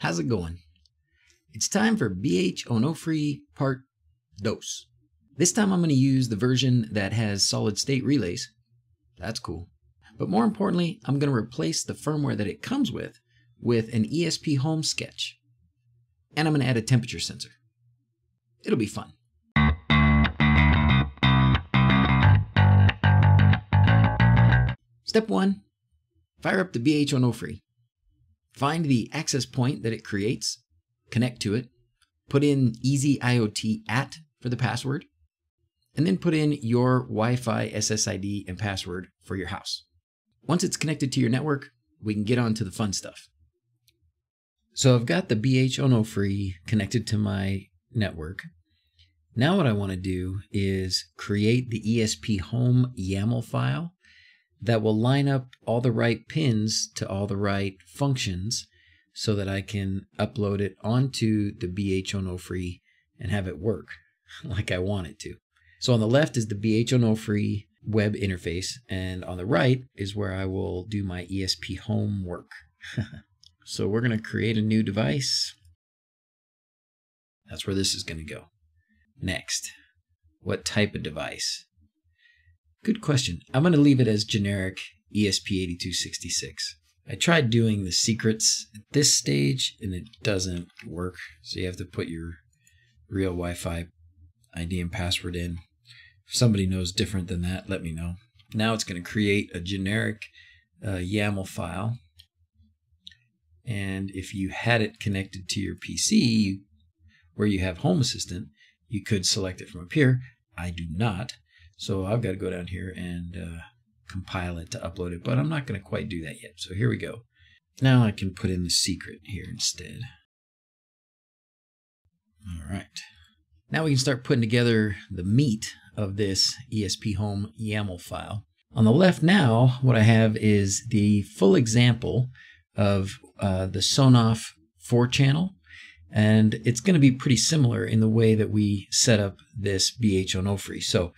How's it going? It's time for BH OnOfre part dos. This time I'm going to use the version that has solid state relays. That's cool. But more importantly, I'm going to replace the firmware that it comes with an ESP home sketch. And I'm going to add a temperature sensor. It'll be fun. Step 1. Fire up the BH OnOfre. Find the access point that it creates, connect to it, put in easy IoT at for the password, and then put in your Wi-Fi SSID and password for your house. Once it's connected to your network, we can get on to the fun stuff. So I've got the BH OnOfre connected to my network. Now what I want to do is create the ESP home YAML file that will line up all the right pins to all the right functions so that I can upload it onto the BH OnOfre and have it work like I want it to. So on the left is the BH OnOfre web interface, and on the right is where I will do my ESP home work. So we're going to create a new device. That's where this is going to go. Next, what type of device? Good question. I'm going to leave it as generic ESP8266. I tried doing the secrets at this stage and it doesn't work. So you have to put your real Wi-Fi ID and password in. If somebody knows different than that, let me know. Now it's going to create a generic YAML file. And if you had it connected to your PC where you have Home Assistant, you could select it from up here. I do not. So I've got to go down here and compile it to upload it, but I'm not going to quite do that yet. So here we go. Now I can put in the secret here instead. All right. Now we can start putting together the meat of this ESP Home YAML file. On the left now, what I have is the full example of the Sonoff 4-channel. And it's going to be pretty similar in the way that we set up this BH OnOfre. So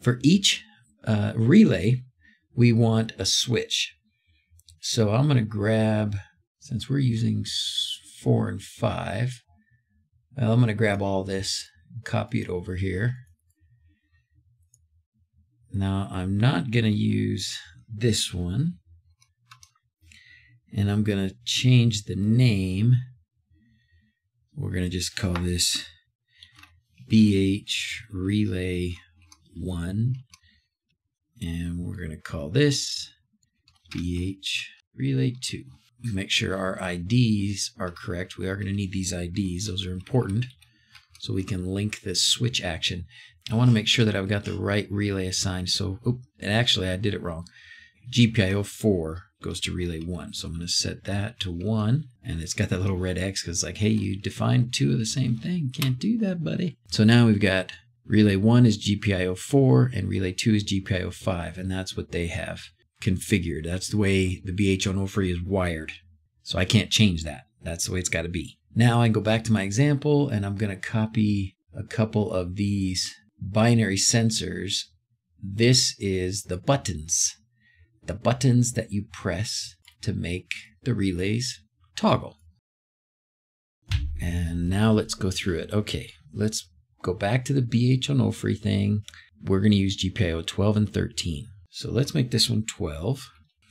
for each relay, we want a switch. So I'm going to grab, since we're using 4 and 5, I'm going to grab all this, copy it over here. Now I'm not going to use this one. And I'm going to change the name. We're going to just call this BH Relay 1, and we're going to call this BH Relay 2. Make sure our IDs are correct. We are going to need these IDs. Those are important so we can link this switch action. I want to make sure that I've got the right relay assigned. So, and actually I did it wrong. GPIO 4 goes to relay 1. So I'm going to set that to 1, and it's got that little red X because it's like, hey, you defined two of the same thing. Can't do that, buddy. So now we've got relay 1 is GPIO 4 and relay 2 is GPIO 5, and that's what they have configured. That's the way the BH OnOfre is wired. So I can't change that. That's the way it's got to be. Now I can go back to my example, and I'm going to copy a couple of these binary sensors. This is the buttons. The buttons that you press to make the relays toggle. And now let's go through it. Okay, let's go back to the BH OnOfre thing. We're going to use GPIO 12 and 13. So let's make this one 12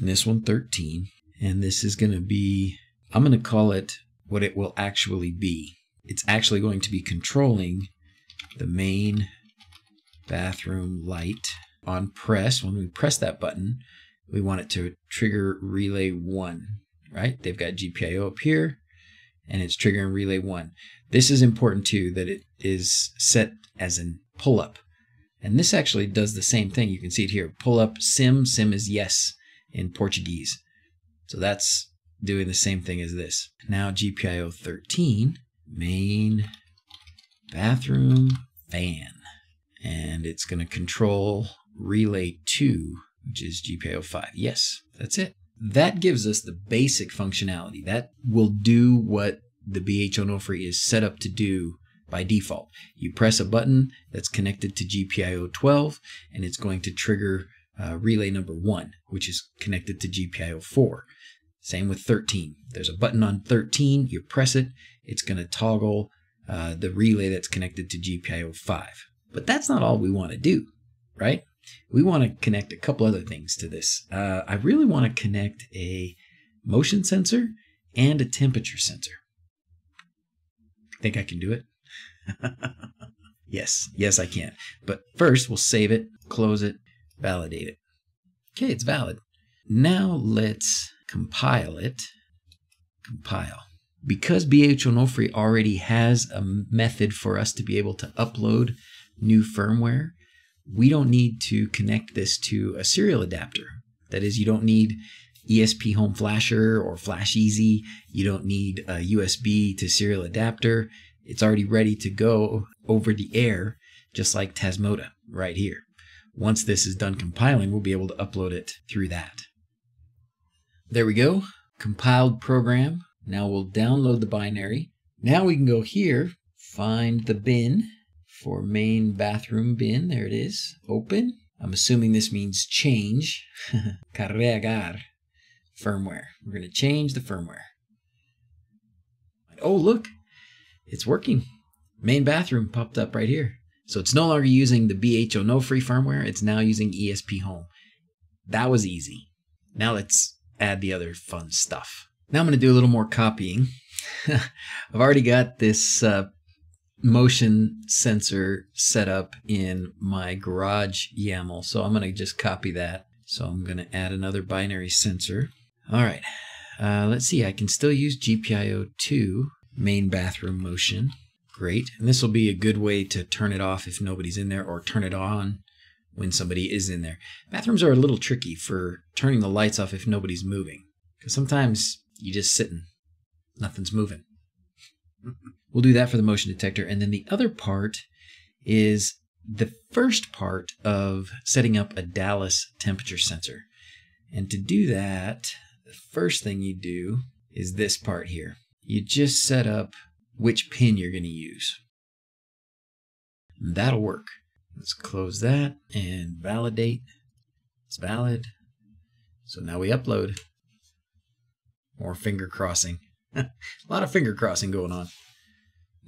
and this one 13. And this is going to be, I'm going to call it what it will actually be. It's actually going to be controlling the main bathroom light on press. When we press that button, we want it to trigger relay 1, right? They've got GPIO up here, and it's triggering relay 1. This is important too, that it is set as in pull-up. And this actually does the same thing. You can see it here, pull-up sim. Sim is yes in Portuguese. So that's doing the same thing as this. Now GPIO 13, main bathroom fan. And it's going to control relay 2, which is GPIO 5. Yes, that's it. That gives us the basic functionality. That will do what the BH OnOfre is set up to do by default. You press a button that's connected to GPIO 12, and it's going to trigger relay number 1, which is connected to GPIO 4. Same with 13. There's a button on 13. You press it. It's going to toggle the relay that's connected to GPIO 5. But that's not all we want to do, right? We want to connect a couple other things to this. I really want to connect a motion sensor and a temperature sensor. Think I can do it? Yes, I can. But first, we'll save it, close it, validate it. Okay, it's valid. Now let's compile it. Compile. Because BH OnOfre already has a method for us to be able to upload new firmware, we don't need to connect this to a serial adapter. That is, you don't need ESP Home Flasher or Flash Easy. You don't need a USB to serial adapter. It's already ready to go over the air, just like Tasmota right here. Once this is done compiling, we'll be able to upload it through that. There we go. Compiled program. Now we'll download the binary. Now we can go here, find the bin for main bathroom bin. There it is. Open. I'm assuming this means change. Carregar. Firmware. We're going to change the firmware. Oh, look, it's working. Main bathroom popped up right here. So it's no longer using the BH OnOfre firmware. It's now using ESP Home. That was easy. Now let's add the other fun stuff. Now I'm going to do a little more copying. I've already got this motion sensor set up in my garage YAML. So I'm going to just copy that. So I'm going to add another binary sensor. All right, let's see. I can still use GPIO2 main bathroom motion. Great. And this will be a good way to turn it off if nobody's in there, or turn it on when somebody is in there. Bathrooms are a little tricky for turning the lights off if nobody's moving, because sometimes you're just sitting, nothing's moving. We'll do that for the motion detector. And then the other part is the first part of setting up a Dallas temperature sensor. And to do that, the first thing you do is this part here. You just set up which pin you're going to use. That'll work. Let's close that and validate. It's valid. So now we upload. More finger crossing. A lot of finger crossing going on.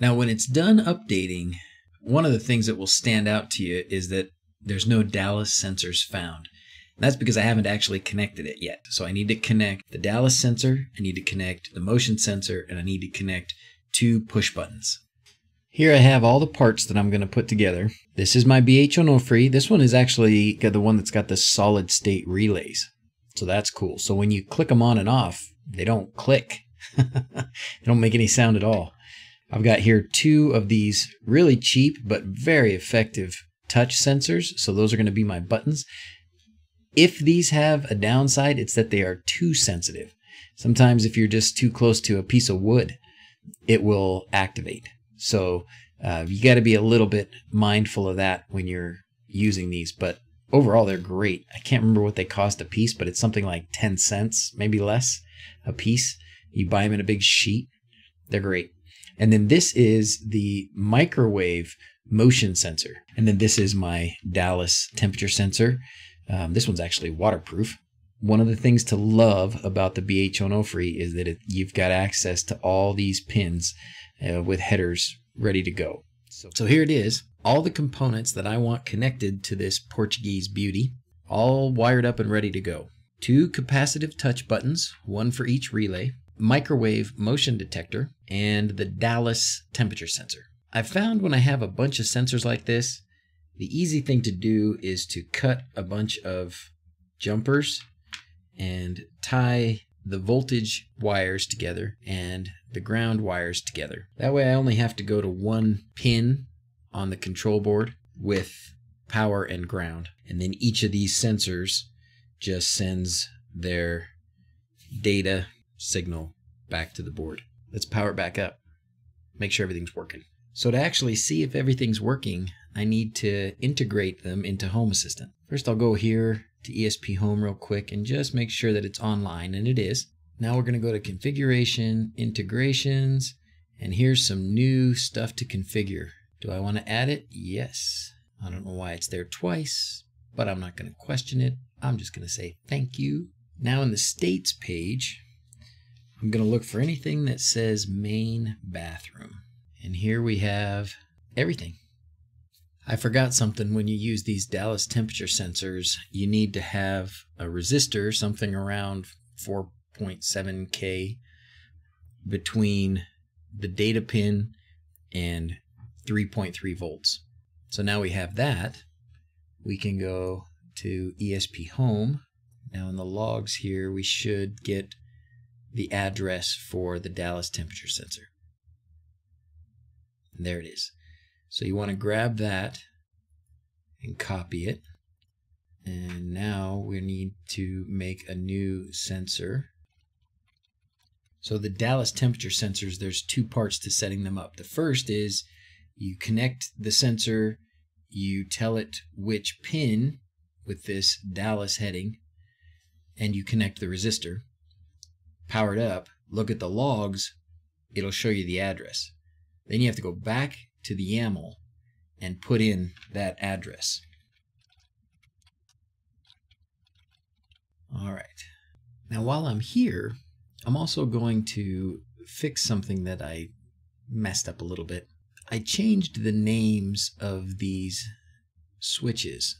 Now when it's done updating, one of the things that will stand out to you is that there's no Dallas sensors found. And that's because I haven't actually connected it yet. So I need to connect the Dallas sensor, I need to connect the motion sensor, and I need to connect 2 push buttons. Here I have all the parts that I'm going to put together. This is my BH OnOfre. This one is actually the one that's got the solid state relays. So that's cool. So when you click them on and off, they don't click. They don't make any sound at all. I've got here 2 of these really cheap but very effective touch sensors. So those are going to be my buttons. If these have a downside, it's that they are too sensitive. Sometimes if you're just too close to a piece of wood, it will activate. So you got to be a little bit mindful of that when you're using these. But overall, they're great. I can't remember what they cost a piece, but it's something like 10 cents, maybe less a piece. You buy them in a big sheet. They're great. And then this is the microwave motion sensor. And then this is my Dallas temperature sensor. This one's actually waterproof. One of the things to love about the BH OnOfre is that you've got access to all these pins with headers ready to go. So here it is, all the components that I want connected to this Portuguese beauty, all wired up and ready to go. 2 capacitive touch buttons, 1 for each relay, microwave motion detector, and the Dallas temperature sensor. I've found when I have a bunch of sensors like this, the easy thing to do is to cut a bunch of jumpers and tie the voltage wires together and the ground wires together. That way I only have to go to 1 pin on the control board with power and ground. And then each of these sensors just sends their data signal back to the board. Let's power it back up. Make sure everything's working. So to actually see if everything's working, I need to integrate them into Home Assistant. First, I'll go here to ESP Home real quick and just make sure that it's online, and it is. Now we're going to go to Configuration, Integrations, and here's some new stuff to configure. Do I want to add it? Yes. I don't know why it's there twice, but I'm not going to question it. I'm just going to say thank you. Now in the States page, I'm going to look for anything that says main bathroom. And here we have everything. I forgot something. When you use these Dallas temperature sensors, you need to have a resistor, something around 4.7K between the data pin and 3.3 volts. So now we have that. We can go to ESP home. Now in the logs here, we should get the address for the Dallas temperature sensor. And there it is. So you want to grab that and copy it. And now we need to make a new sensor. So the Dallas temperature sensors, there's two parts to setting them up. The first is you connect the sensor, you tell it which pin with this Dallas heading, and you connect the resistor, power it up, look at the logs, it'll show you the address. Then you have to go back to the YAML and put in that address. All right. Now while I'm here, I'm also going to fix something that I messed up a little bit. I changed the names of these switches.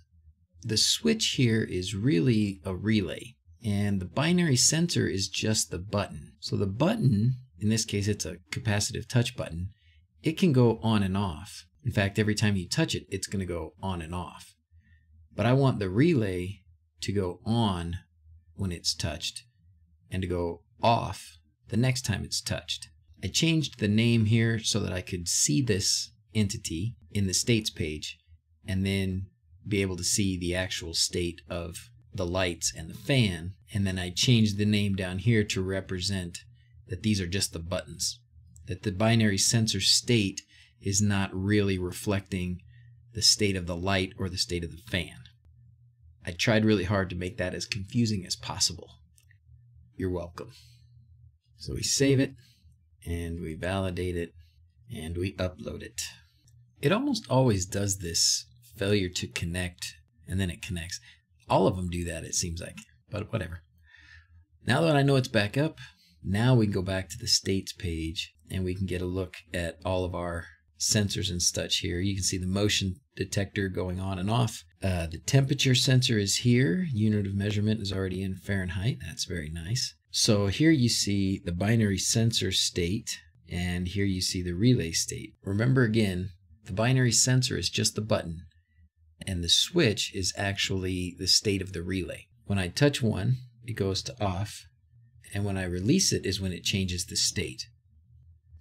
The switch here is really a relay, and the binary sensor is just the button. So the button, in this case it's a capacitive touch button, it can go on and off. In fact, every time you touch it, it's going to go on and off. But I want the relay to go on when it's touched and to go off the next time it's touched. I changed the name here so that I could see this entity in the states page and then be able to see the actual state of the lights and the fan. And then I changed the name down here to represent that these are just the buttons, that the binary sensor state is not really reflecting the state of the light or the state of the fan. I tried really hard to make that as confusing as possible. You're welcome. So we save it, and we validate it, and we upload it. It almost always does this failure to connect, and then it connects. All of them do that, it seems like, but whatever. Now that I know it's back up, now we can go back to the states page, and we can get a look at all of our sensors and such here. You can see the motion detector going on and off. The temperature sensor is here. Unit of measurement is already in Fahrenheit. That's very nice. So here you see the binary sensor state, and here you see the relay state. Remember again, the binary sensor is just the button, and the switch is actually the state of the relay. When I touch one, it goes to off, and when I release it is when it changes the state.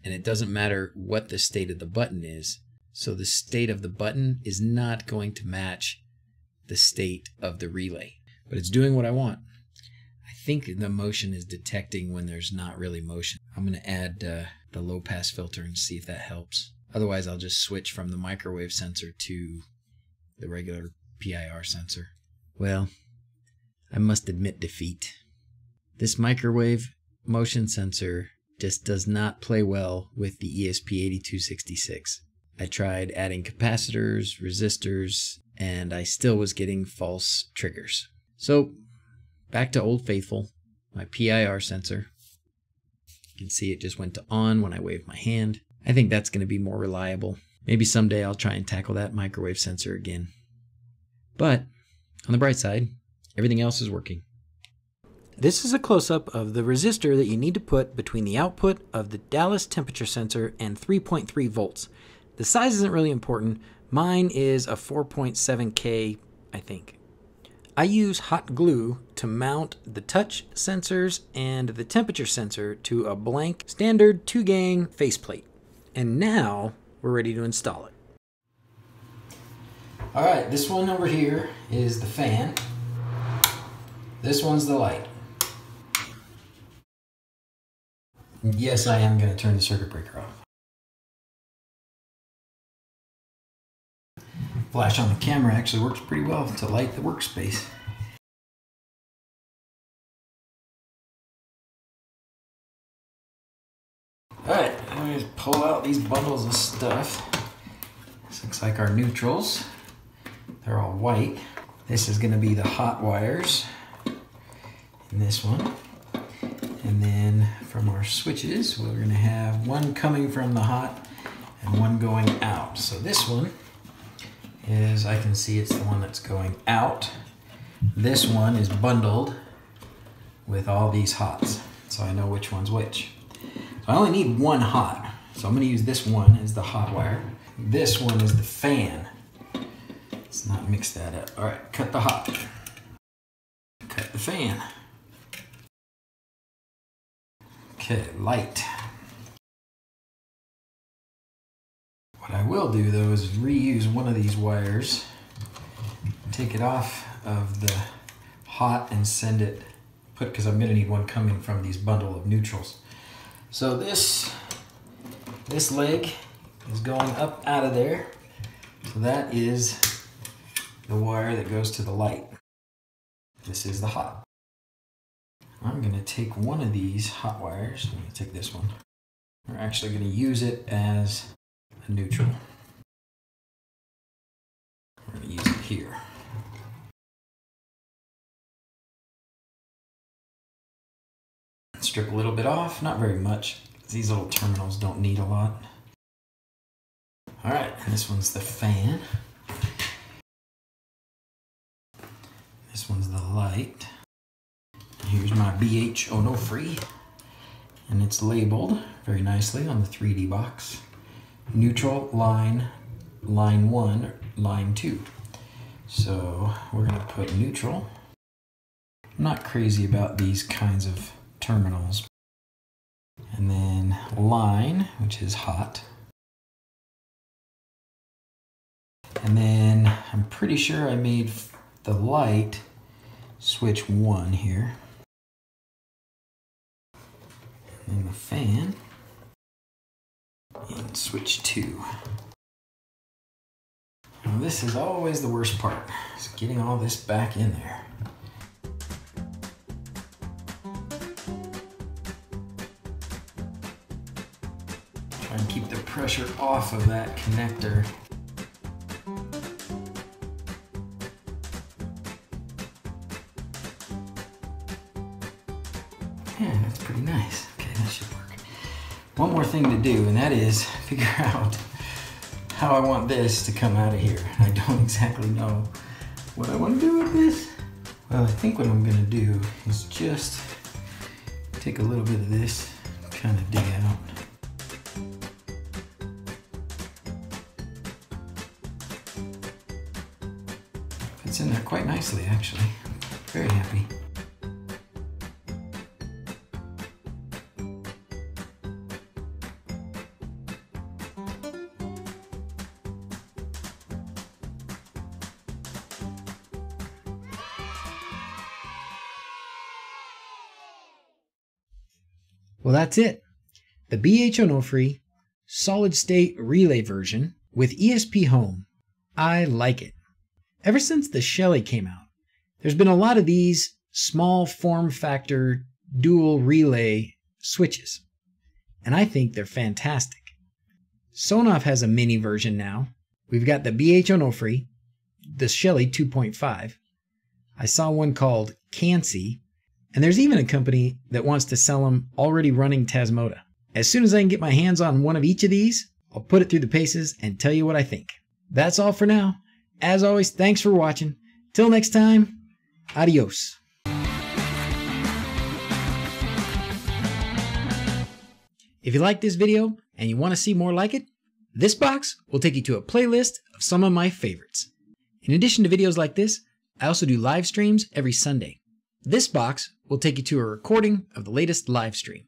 And it doesn't matter what the state of the button is, so the state of the button is not going to match the state of the relay. But it's doing what I want. I think the motion is detecting when there's not really motion. I'm going to add the low pass filter and see if that helps. Otherwise, I'll just switch from the microwave sensor to the regular PIR sensor. Well, I must admit defeat. This microwave motion sensor just does not play well with the ESP8266. I tried adding capacitors, resistors, and I still was getting false triggers. So back to Old Faithful, my PIR sensor. You can see it just went to on when I waved my hand. I think that's going to be more reliable. Maybe someday I'll try and tackle that microwave sensor again. But on the bright side, everything else is working. This is a close-up of the resistor that you need to put between the output of the Dallas temperature sensor and 3.3 volts. The size isn't really important. Mine is a 4.7K, I think. I use hot glue to mount the touch sensors and the temperature sensor to a blank standard 2-gang faceplate. And now we're ready to install it. All right, this one over here is the fan. This one's the light. Yes, I am going to turn the circuit breaker off. Flash on the camera actually works pretty well to light the workspace. Alright, let me just pull out these bundles of stuff. This looks like our neutrals. They're all white. This is going to be the hot wires in this one. And then from our switches. We're going to have one coming from the hot and one going out. So this one is, I can see it's the one that's going out. This one is bundled with all these hots, so I know which one's which. So I only need one hot, so I'm going to use this one as the hot wire. This one is the fan. Let's not mix that up. All right, cut the hot. Cut the fan. Okay, light. What I will do though is reuse one of these wires, take it off of the hot and send it, because I'm going to need one coming from these bundle of neutrals. So this leg is going up out of there. So that is the wire that goes to the light. This is the hot. I'm going to take one of these hot wires. I'm going to take this one. We're actually going to use it as a neutral. We're going to use it here. Strip a little bit off, not very much. These little terminals don't need a lot. All right, this one's the fan. This one's the light. Here's my BH OnOfre, and it's labeled very nicely on the 3D box. Neutral line, line 1, line 2. So we're going to put neutral. I'm not crazy about these kinds of terminals. And then line, which is hot. And then I'm pretty sure I made the light switch 1 here. And then the fan and switch 2. Now this is always the worst part, is getting all this back in there. Try and keep the pressure off of that connector. Yeah, that's pretty nice. Okay, that should work. One more thing to do, and that is figure out how I want this to come out of here. I don't exactly know what I want to do with this. Well, I think what I'm going to do is just take a little bit of this, kind of dig out. Fits in there quite nicely, actually. Very happy. Well, that's it. The BH OnOfre solid state relay version with ESP Home. I like it. Ever since the Shelly came out, there's been a lot of these small form factor dual relay switches, and I think they're fantastic. Sonoff has a mini version now. We've got the BH OnOfre, the Shelly 2.5. I saw one called Cansey. And there's even a company that wants to sell them already running Tasmota. As soon as I can get my hands on one of each of these, I'll put it through the paces and tell you what I think. That's all for now. As always, thanks for watching. Till next time, adios. If you like this video and you want to see more like it, this box will take you to a playlist of some of my favorites. In addition to videos like this, I also do live streams every Sunday. This box will take you to a recording of the latest live stream.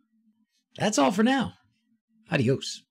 That's all for now. Adios.